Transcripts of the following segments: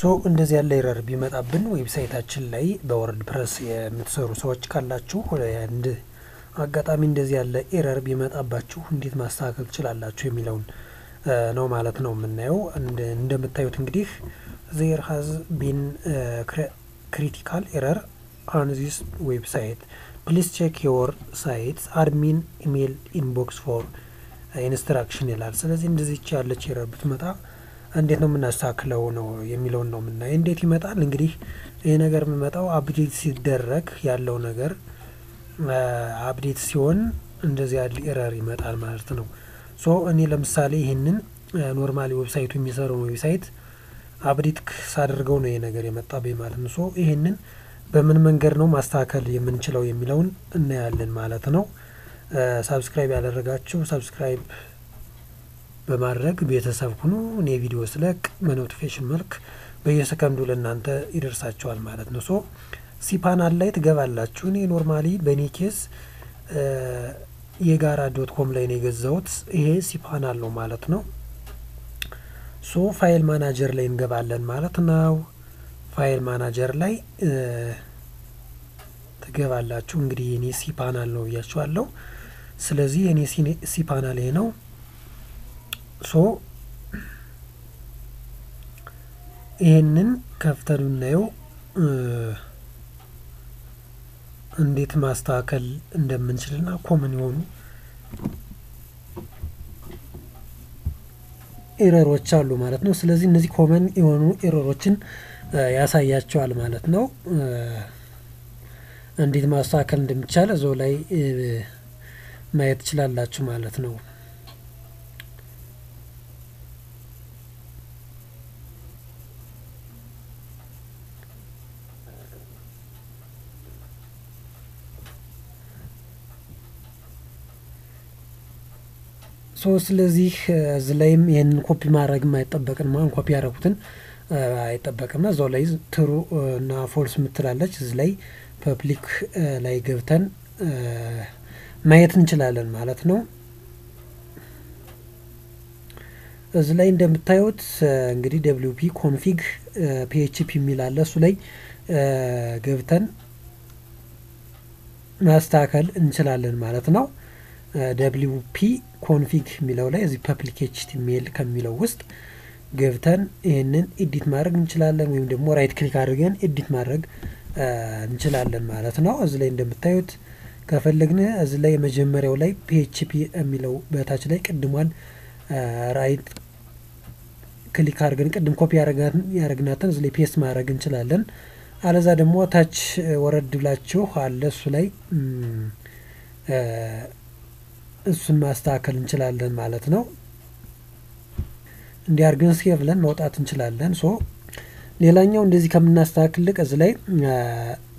So, in this layer, we met up in website at Chile, the WordPress Mitsuru Soch Kalachu, and I got a Mindesial error be met up at you, and did my cycle Chilala Chimilon, no malat no now, and then the Metayoting. There has been a critical error on this website. Please check your site's admin email inbox for instruction. So, this is the error between. And then we will know Yemilon nomina in date meta lingri in a garmento updates direct yellow nagar updates yon and the error metal martino. So an ilam sali hinin normally website to miser website update sadargono in a garimetabi martin. So hinin Bemangerno mastacal Yemenchelo Yemilon and Nalin Malatano. Subscribe at Ragacho, subscribe. በማድረግ ቤተሰብ ሁኑ እኔ ቪዲዮ ስለቅ በኖቲፊኬሽን መልክ በየሰከንዱ ለእናንተ ይደርሳችኋል ማለት ነው ሶ ሲፓናል ላይ ትገባላችሁ እኔ ኖርማሊ በኔ ኬስ yegara.com ላይ ነው የገዛሁት ይሄ ሲፓናል ነው ማለት ነው ሶ ፋይል ማናጀር ላይ እንገባለን ማለት ነው ፋይል ማናጀር ላይ ትገባላችሁ እንግዲህ እኔ ሲፓናል ነው ያያችኋለሁ ስለዚህ እኔ ሲፓናል ላይ ነው So, in Kaftaruneo and it must tackle and dimension a common one error or chalu maratno. So, as in the common one error watching Yasayachual maratno and it must tackle them chalazolai made chilalachu maratno. So, ስለዚህ ዝላይም ይሄን ኮፒ ማድረግ ማይጠበቅን ማን ኮፒ ያረኩትን አይጠበቅም እና ዞላይ ትሩ እና ፎልስ ምትላለች ዝላይ ፐብሊክ ላይ ገብተን ማየት እንችላለን ማለት ነው ዝላይ እንደምታዩት እንግዲህ wp config php ሚላለ እሱ ላይ ገብተን ማስተካከል እንችላለን ማለት ነው wp config milaw la is public html kamilaw wust ገብተን ይሄንን edit ማድረግ እንችላለን ወይም ደግሞ right click አድርገን edit ማድረግ እንችላለን ማለት ነው እዚ ላይ እንደምታዩት ከፈለግን እዚ ላይ መጀመሪያው ላይ php የሚለው በታች ላይ ቅድሟን right click አድርገን ቅድም copy ያረግናታን እዚ ላይ paste ማድረግ እንችላለን አለዛ ደግሞ ታች ወረድ ብላችሁ አለሱ ላይ እሱን ማስተካከል እንችላለን ማለት ነው እንዲያርገን ሲያብለን ማውጣት እንችላለን ሶ ሌላኛው እንደዚህ ከምናስተካክልክ እዚ ላይ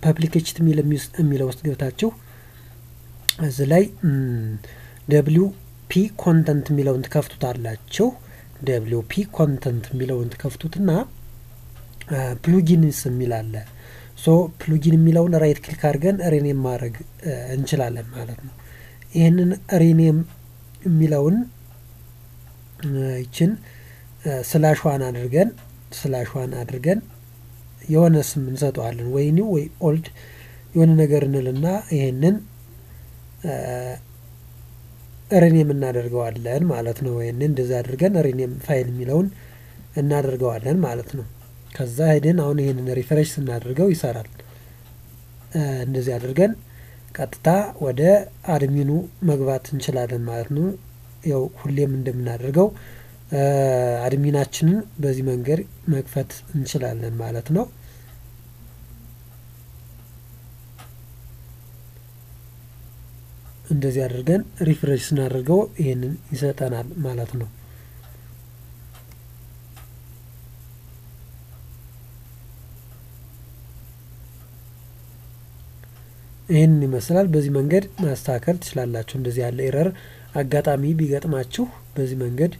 ፐብሊክ html የሚለው ውስጥ ገብታችሁ እዚ ላይ wp content የሚለውን ተከፍቱታላችሁ wp content የሚለውን ተከፍቱትና plugins የሚላለ ሶ plugin የሚለውን right click አድርገን rename ማድረግ እንችላለን ማለት ነው In rename Milaun Chin /1 Adrigan, Jonas Minsato Island, way new way old, Yonagernelana, and then rename another godland, Malatno, and then Desadrigan, rename file Milaun, another godland, Malatno. Because I didn't only in a refresh another go is around and Desadrigan. ቀጥታ ወደ አድሚኑ መግባት እንችላለን ማለት ነው ያው ሁሌም እንደምናደርገው አድሚናችንን በዚህ መንገድ መክፈት እንችላለን ማለት ነው እንደዚህ አድርገን ሪፍሬሽ እናደርገው ይሄንን ይሰጣናል ማለት ነው ይሄን ይመስላል በዚህ መንገድ ማስተካከል ትችላላችሁ እንደዚህ ያለ ኤረር አጋጣሚ ቢገጥማችሁ በዚህ መንገድ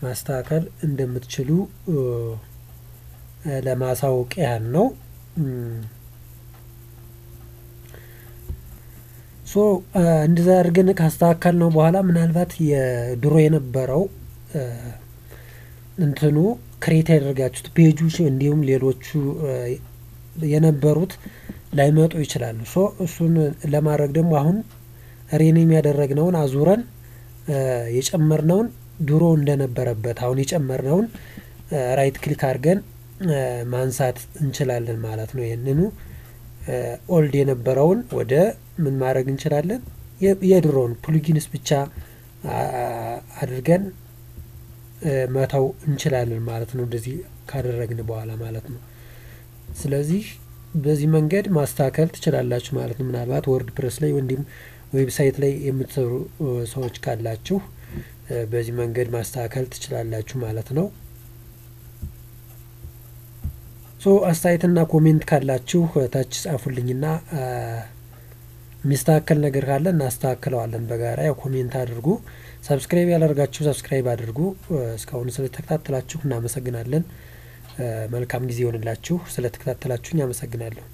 ማስተካከል እንደምትችሉ ለማሳወቅ ያህል ነው ሶ እንደዛ አድርገን ካስተካከል ነው በኋላ ምናልባት የድሮ የነበረው እንትኑ create ያደርጋችሁት ፔጁሽ እንዲሁም ሌሎቹ የነበሩት ላይመጡ ይችላሉ ሶ እሱን ለማድረግ ደግሞ አሁን ሪኔም ያደረግነውን አዙረን የጨመርነውን ድሮ እንደነበረበት አሁን የጨመርነውን ራይት ክሊክ አድርገን ማንሳት እንችላለን ማለት ነው የነኑ ኦልድ የነበረውን ወደ ምን ማድረግ እንችላለን የድሮን ፕሉጊንስ ብቻ አድርገን መታው እንችላለን ማለት ነው እንደዚህ ካደረግን በኋላ ማለት ነው ስለዚህ በዚህ መንገድ ማስተካከል ትችላላችሁ ማለት ነው ምናልባት ወርድፕሬስ ላይ ወንድም ዌብሳይት ላይ የምትሰሩ ሰዎች ካላችሁ በዚህ መንገድ ማስተካከል ትችላላችሁ ማለት ነው ሶ አስተያየትና ኮሜንት ካላችሁ ታች ጻፉልኝና ሚስተካከል ነገር ካለ እናስተካክለዋለን በጋራ ያው ኮሜንት አድርጉ ሰብስክራይብ ያላደርጋችሁ ሰብስክራይብ አድርጉ እስካሁን ስለተከታተላችሁ እናመሰግናለን መልካም ጊዜ ይሁንላችሁ ስለተከታተላችሁኝ አመሰግናለሁ